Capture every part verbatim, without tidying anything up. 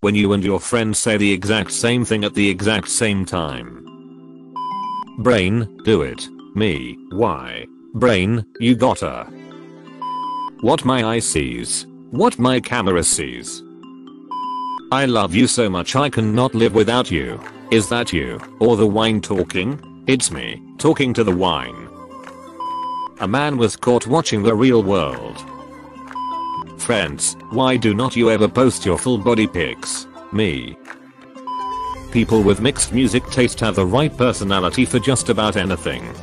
when you and your friend say the exact same thing at the exact same time. Brain, do it. Me, why? Brain, you gotta. What my eye sees. What my camera sees. I love you so much I cannot live without you. Is that you, or the wine talking? It's me, talking to the wine. A man was caught watching The Real World. Friends, why do not you ever post your full body pics? Me. People with mixed music taste have the right personality for just about anything.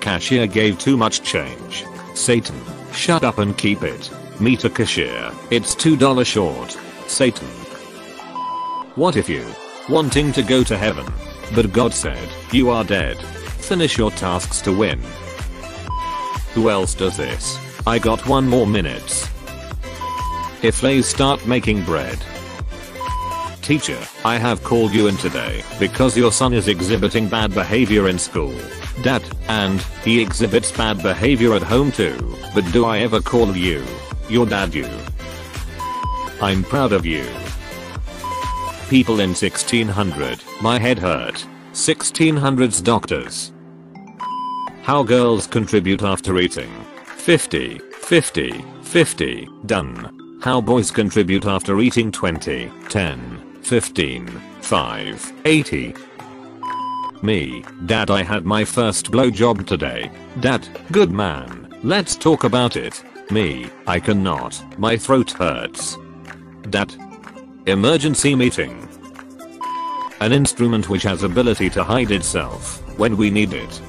Cashier gave too much change. Satan, shut up and keep it. Meet a cashier, it's two dollars short. Satan. What if you, wanting to go to heaven, but God said, you are dead. Finish your tasks to win. Who else does this? I got one more minutes. If they start making bread. Teacher, I have called you in today because your son is exhibiting bad behavior in school. Dad, and he exhibits bad behavior at home too, but do I ever call you? Your dad you. I'm proud of you. People in sixteen hundred, my head hurt. sixteen hundreds doctors. How girls contribute after eating. fifty, fifty, fifty, done. How boys contribute after eating. Twenty, ten, fifteen, five, eighty. Me, Dad, I had my first blowjob today. Dad, good man, let's talk about it. Me, I cannot, my throat hurts. Dad, emergency meeting. An instrument which has ability to hide itself when we need it.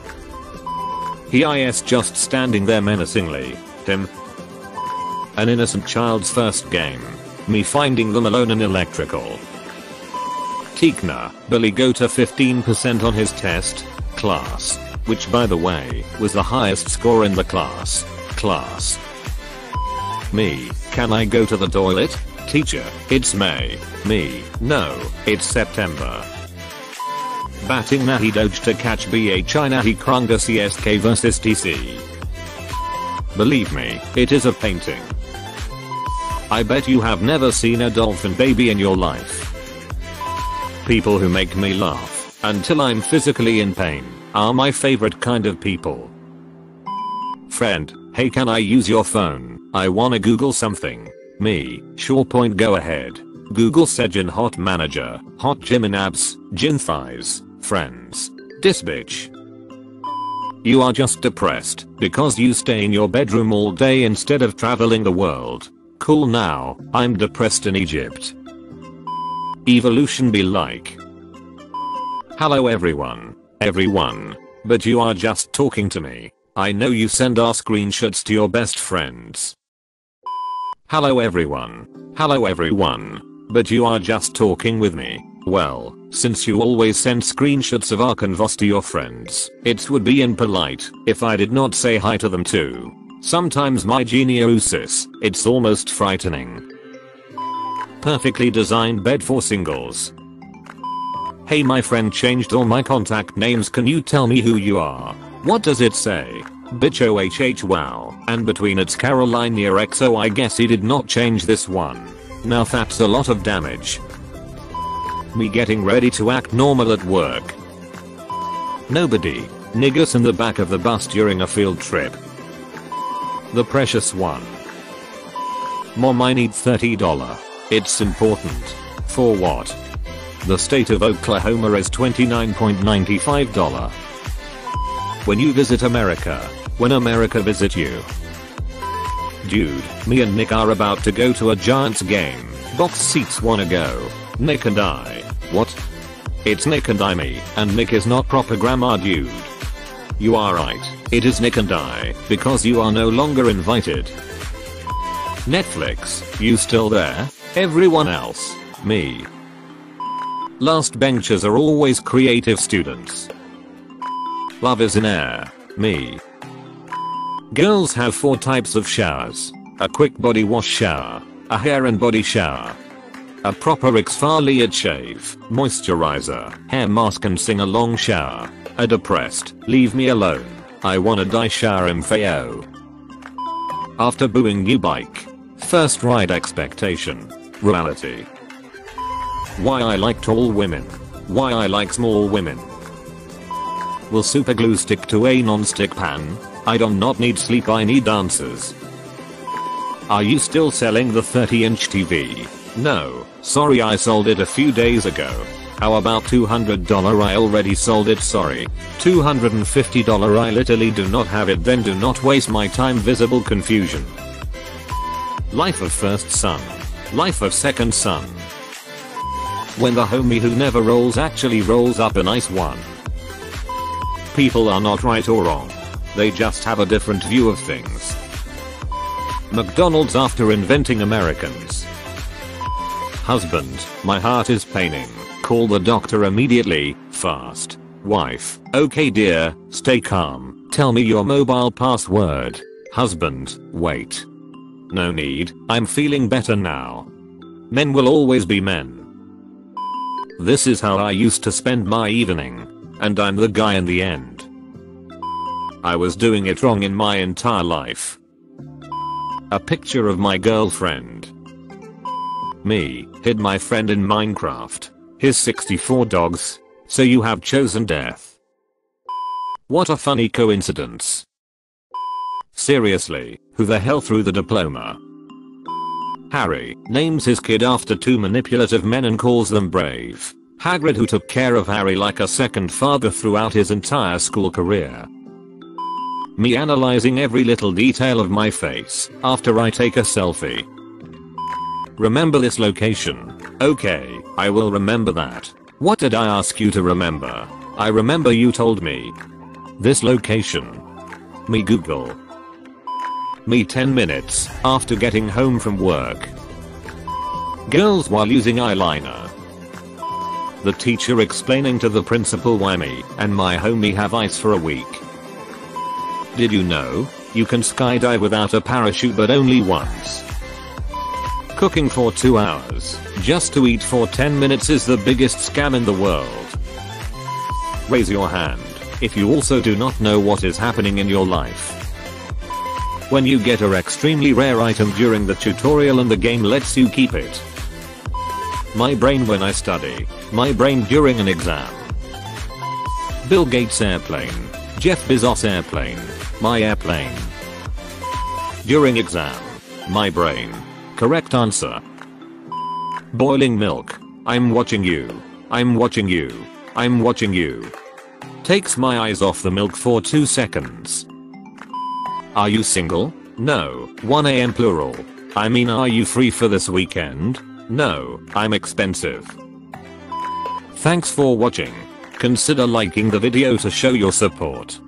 He is just standing there menacingly. Him. An innocent child's first game. Me finding them alone in electrical. Tikna, Billy got a fifteen percent on his test. Class. Which by the way, was the highest score in the class. Class. Me, can I go to the toilet? Teacher, it's May. Me, no, it's September. Batting Nahi Doge to catch B H I Nahi Krunga C S K vs T C. Believe me, it is a painting. I bet you have never seen a dolphin baby in your life. People who make me laugh until I'm physically in pain are my favorite kind of people. Friend, hey, can I use your phone? I wanna Google something. Me, sure point, go ahead. Google Sejin Hot Manager, Hot Gym in Abs, Gym Thighs. Friends, this bitch. You are just depressed because you stay in your bedroom all day instead of traveling the world. Cool, now I'm depressed in Egypt. Evolution be like. Hello everyone, everyone, but you are just talking to me. I know you send our screenshots to your best friends. Hello everyone, hello everyone, but you are just talking with me. Well, since you always send screenshots of our convos to your friends, it would be impolite if I did not say hi to them too. Sometimes my geniosis, it's almost frightening. Perfectly designed bed for singles. Hey, my friend changed all my contact names, can you tell me who you are? What does it say? Bitch, O H H wow, and between it's Caroline near X O. I guess he did not change this one. Now that's a lot of damage. Me getting ready to act normal at work. Nobody, niggas in the back of the bus during a field trip. The precious one. Mom, I need thirty dollars. It's important. For what? The state of Oklahoma is twenty-nine ninety-five dollars. When you visit America, when America visit you. Dude, me and Nick are about to go to a Giants game. Box seats, wanna go? Nick and I. What? It's Nick and I. Me and Nick is not proper grammar, dude. You are right, it is Nick and I, because you are no longer invited. Netflix, you still there? Everyone else. Me. Last benchers are always creative students. Love is in air. Me. Girls have four types of showers. A quick body wash shower. A hair and body shower. A proper exfoliate shave, moisturizer, hair mask and sing along shower. A depressed, leave me alone, I wanna die shower M F A O. After booing new bike. First ride expectation. Reality. Why I like tall women. Why I like small women. Will super glue stick to a non-stick pan? I do not need sleep, I need dancers. Are you still selling the thirty inch T V? No, sorry, I sold it a few days ago. How about two hundred dollars? I already sold it, sorry. two hundred fifty dollars? I literally do not have it. Then do not waste my time. Visible confusion. Life of first son. Life of second son. When the homie who never rolls actually rolls up a nice one. People are not right or wrong. They just have a different view of things. McDonald's after inventing Americans. Husband, my heart is paining. Call the doctor immediately, fast. Wife, okay dear, stay calm. Tell me your mobile password. Husband, wait. No need, I'm feeling better now. Men will always be men. This is how I used to spend my evening. And I'm the guy in the end. I was doing it wrong in my entire life. A picture of my girlfriend. Me, hid my friend in Minecraft. His sixty-four dogs. So you have chosen death. What a funny coincidence. Seriously, who the hell threw the diploma? Harry names his kid after two manipulative men and calls them brave. Hagrid, who took care of Harry like a second father throughout his entire school career. Me analyzing every little detail of my face after I take a selfie. Remember this location. Okay, I will remember that. What did I ask you to remember? I remember you told me. This location. Me Google. Me ten minutes after getting home from work. Girls while using eyeliner. The teacher explaining to the principal why me and my homie have ice for a week. Did you know you can skydive without a parachute but only once? Cooking for two hours just to eat for ten minutes is the biggest scam in the world. Raise your hand if you also do not know what is happening in your life. When you get an extremely rare item during the tutorial and the game lets you keep it. My brain when I study. My brain during an exam. Bill Gates airplane. Jeff Bezos airplane. My airplane. During exam. My brain. Correct answer. Boiling milk. I'm watching you. I'm watching you. I'm watching you. Takes my eyes off the milk for two seconds. Are you single? No. one a m plural. I mean, are you free for this weekend? No, I'm expensive. Thanks for watching. Consider liking the video to show your support.